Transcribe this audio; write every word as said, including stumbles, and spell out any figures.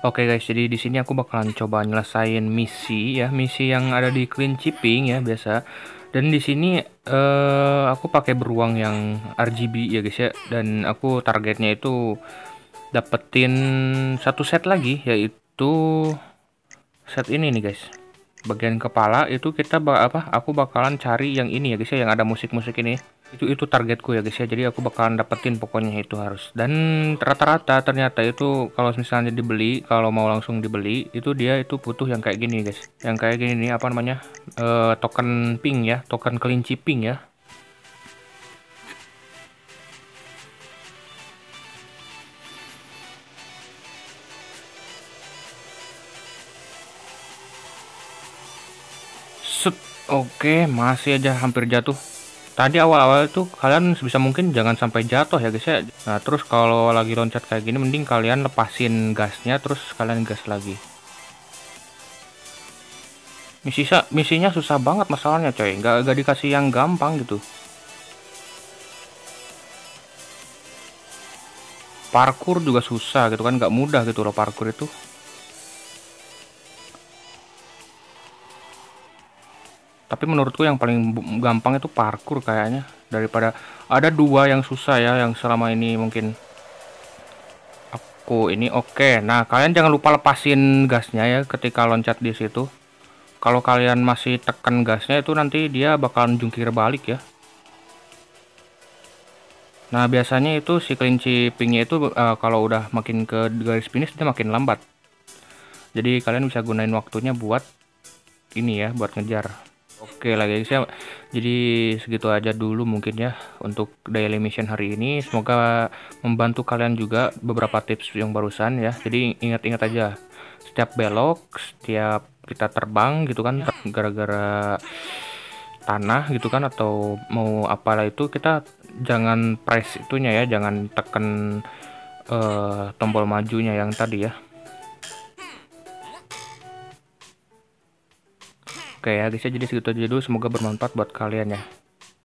Oke guys, jadi di sini aku bakalan coba nyelesain misi ya, misi yang ada di Clean Shipping ya biasa. Dan di sini uh, aku pakai beruang yang R G B ya guys ya. Dan aku targetnya itu dapetin satu set lagi, yaitu set ini nih guys. Bagian kepala itu kita apa? Aku bakalan cari yang ini ya guys ya, yang ada musik-musik ini. Itu itu targetku ya guys ya. Jadi aku bakalan dapetin pokoknya itu harus. Dan rata-rata ternyata itu kalau misalnya dibeli, kalau mau langsung dibeli itu dia itu butuh yang kayak gini guys, yang kayak gini nih, apa namanya, e, token pink ya, token kelinci pink ya. Set. Oke, masih aja hampir jatuh. Tadi awal-awal tuh kalian sebisa mungkin jangan sampai jatuh ya guys ya. Nah terus kalau lagi loncat kayak gini mending kalian lepasin gasnya, terus kalian gas lagi. Misinya, misinya susah banget masalahnya coy, nggak, nggak dikasih yang gampang gitu. Parkur juga susah gitu kan, nggak mudah gitu loh parkur itu. Tapi menurutku yang paling gampang itu parkur kayaknya, daripada ada dua yang susah ya yang selama ini mungkin aku ini. Oke, nah kalian jangan lupa lepasin gasnya ya ketika loncat di situ. Kalau kalian masih tekan gasnya itu nanti dia bakalan jungkir balik ya. Nah biasanya itu si kelinci pinknya itu uh, kalau udah makin ke garis finish dia makin lambat. Jadi kalian bisa gunain waktunya buat ini ya, buat ngejar. Oke lah guys ya, jadi segitu aja dulu mungkin ya untuk daily mission hari ini. Semoga membantu kalian juga beberapa tips yang barusan ya. Jadi ingat-ingat aja, setiap belok, setiap kita terbang gitu kan, gara-gara tanah gitu kan, atau mau apalah itu, kita jangan press itunya ya, jangan tekan uh, tombol majunya yang tadi ya. Oke ya guys, jadi segitu aja dulu, semoga bermanfaat buat kalian ya.